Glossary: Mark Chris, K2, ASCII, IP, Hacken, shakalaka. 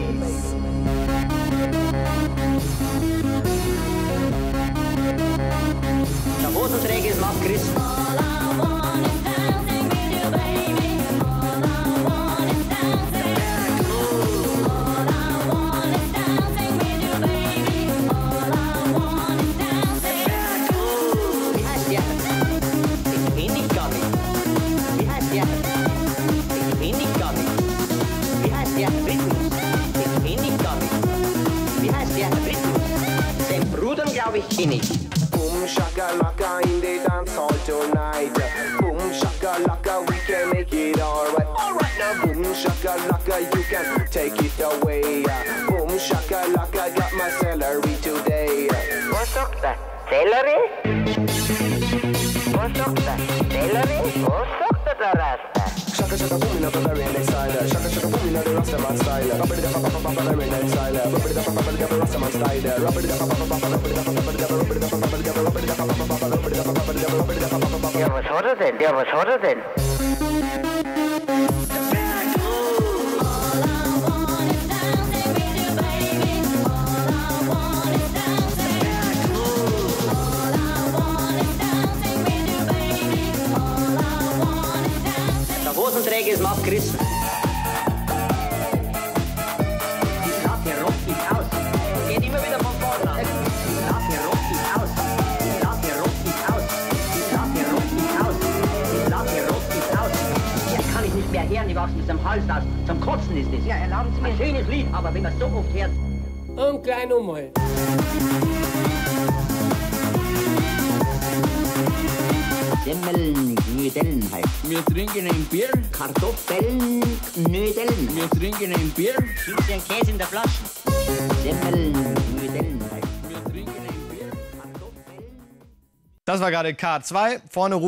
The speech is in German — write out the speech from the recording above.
bass. The fourth track is Mark Chris. All I want is dancing with you, baby. All I want is dancing with you. All I want is dancing with you, baby. All I want is dancing with you. Wie heißt der? Ich bin nicht Gabi. Wie heißt der? Ich bin nicht Gabi. Wie heißt der Rhythmus? Ich bin nicht Gabi. Wie heißt der Rhythmus? Den Brudern glaube ich nicht. Boom shakalaka in the dance hall tonight. Boom shakalaka, we can make it alright. Alright now, boom shakalaka, you can take it away. Boom shakalaka, got my celery today. What's up that celery? What's up that celery? What's up that rasta? Shaka shaka boom, not the very next style. Shaka shaka boom, not the rasta man style. Rapper da papa papa, very next style. Rapper da papa papa, the rasta man style. Rapper da papa papa, rapper da papa papa, rapper da papa. Der was hat er denn? Der was hat er denn? Der Hosenträger ist Mark Chris. Zum Hals aus, zum Kotzen ist es. Ja, erlauben Sie mir ein schönes Lied, aber wenn man so oft hört. Und klein nochmal. Semmeln, Knödeln halt. Wir trinken ein Bier. Kartoffeln, Knödeln. Wir trinken ein Bier. Gibt's den Käse in der Flasche? Semmeln, Knödeln halt. Wir trinken ein Bier. Kartoffeln. Das war gerade K2. Vorne